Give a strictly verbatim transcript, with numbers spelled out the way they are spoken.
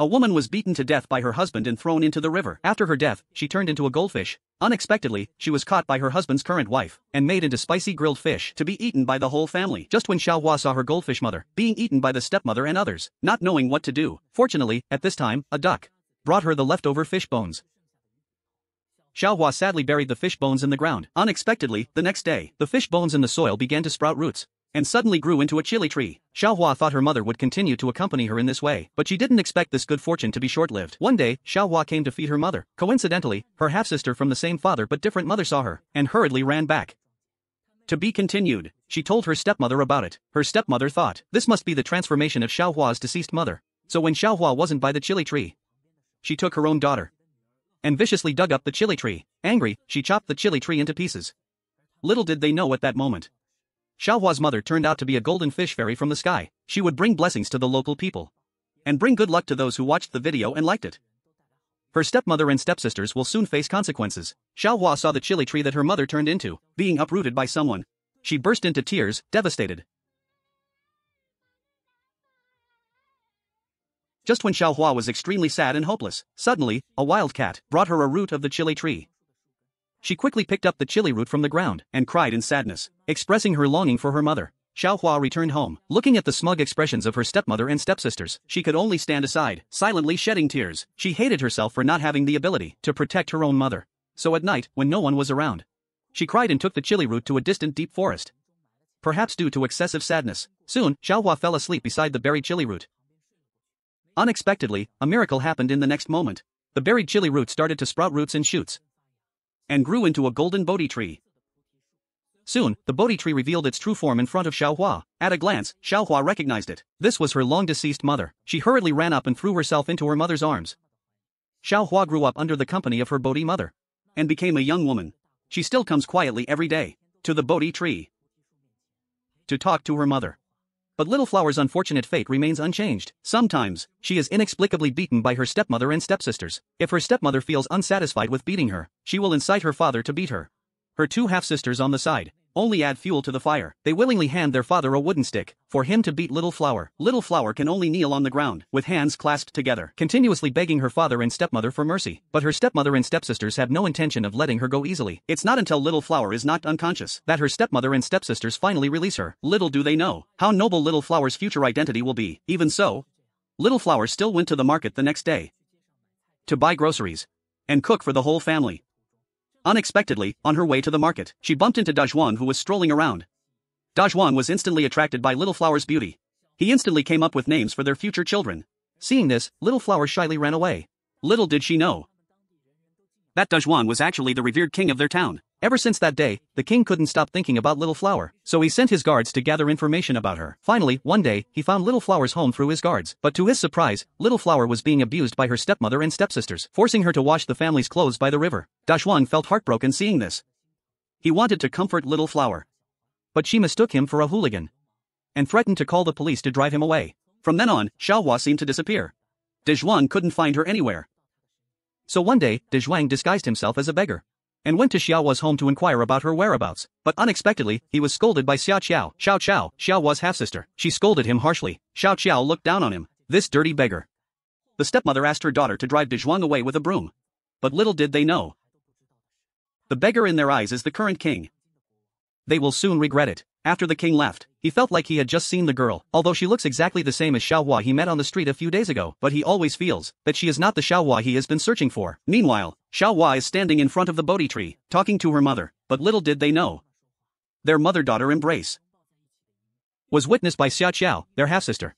A woman was beaten to death by her husband and thrown into the river. After her death, she turned into a goldfish. Unexpectedly, she was caught by her husband's current wife and made into spicy grilled fish to be eaten by the whole family. Just when Xiaohua saw her goldfish mother being eaten by the stepmother and others, not knowing what to do, fortunately, at this time, a duck brought her the leftover fish bones. Xiaohua sadly buried the fish bones in the ground. Unexpectedly, the next day, the fish bones in the soil began to sprout roots and suddenly grew into a chili tree. Xiaohua thought her mother would continue to accompany her in this way, but she didn't expect this good fortune to be short-lived. One day, Xiaohua came to feed her mother. Coincidentally, her half-sister from the same father but different mother saw her, and hurriedly ran back. To be continued, she told her stepmother about it. Her stepmother thought, this must be the transformation of Xiaohua's deceased mother. So when Xiaohua wasn't by the chili tree, she took her own daughter and viciously dug up the chili tree. Angry, she chopped the chili tree into pieces. Little did they know at that moment, Xiaohua's mother turned out to be a golden fish fairy from the sky. She would bring blessings to the local people and bring good luck to those who watched the video and liked it. Her stepmother and stepsisters will soon face consequences. Xiaohua saw the chili tree that her mother turned into being uprooted by someone. She burst into tears, devastated. Just when Xiaohua was extremely sad and hopeless, suddenly, a wildcat brought her a root of the chili tree. She quickly picked up the chili root from the ground and cried in sadness, expressing her longing for her mother. Xiaohua returned home. Looking at the smug expressions of her stepmother and stepsisters, she could only stand aside, silently shedding tears. She hated herself for not having the ability to protect her own mother. So at night, when no one was around, she cried and took the chili root to a distant deep forest. Perhaps due to excessive sadness, soon, Xiaohua fell asleep beside the buried chili root. Unexpectedly, a miracle happened in the next moment. The buried chili root started to sprout roots and shoots and grew into a golden Bodhi tree. Soon, the Bodhi tree revealed its true form in front of Xiaohua. At a glance, Xiaohua recognized it. This was her long-deceased mother. She hurriedly ran up and threw herself into her mother's arms. Xiaohua grew up under the company of her Bodhi mother and became a young woman. She still comes quietly every day to the Bodhi tree to talk to her mother. But Little Flower's unfortunate fate remains unchanged. Sometimes, she is inexplicably beaten by her stepmother and stepsisters. If her stepmother feels unsatisfied with beating her, she will incite her father to beat her. Her two half-sisters on the side only add fuel to the fire. They willingly hand their father a wooden stick for him to beat Little Flower. Little Flower can only kneel on the ground with hands clasped together, continuously begging her father and stepmother for mercy. But her stepmother and stepsisters have no intention of letting her go easily. It's not until Little Flower is knocked unconscious that her stepmother and stepsisters finally release her. Little do they know how noble Little Flower's future identity will be. Even so, Little Flower still went to the market the next day to buy groceries and cook for the whole family. Unexpectedly, on her way to the market, she bumped into Dajuan, who was strolling around. Dajuan was instantly attracted by Little Flower's beauty. He instantly came up with names for their future children. Seeing this, Little Flower shyly ran away. Little did she know that Dajuan was actually the revered king of their town. Ever since that day, the king couldn't stop thinking about Little Flower, so he sent his guards to gather information about her. Finally, one day, he found Little Flower's home through his guards, but to his surprise, Little Flower was being abused by her stepmother and stepsisters, forcing her to wash the family's clothes by the river. Dajuan felt heartbroken seeing this. He wanted to comfort Little Flower, but she mistook him for a hooligan and threatened to call the police to drive him away. From then on, Xiaohua seemed to disappear. Dajuan couldn't find her anywhere. So one day, Dazhuang disguised himself as a beggar and went to Xiaohua's home to inquire about her whereabouts. But unexpectedly, he was scolded by Xiao Qiao, Xiao Xiao, Xiaohua's half-sister. She scolded him harshly. Xiao Qiao looked down on him, this dirty beggar. The stepmother asked her daughter to drive Dazhuang away with a broom. But little did they know, the beggar in their eyes is the current king. They will soon regret it. After the king left, he felt like he had just seen the girl, although she looks exactly the same as Xiaohua he met on the street a few days ago, but he always feels that she is not the Xiaohua he has been searching for. Meanwhile, Xiaohua is standing in front of the Bodhi tree, talking to her mother, but little did they know, their mother-daughter embrace was witnessed by Xiao Xiao, their half-sister.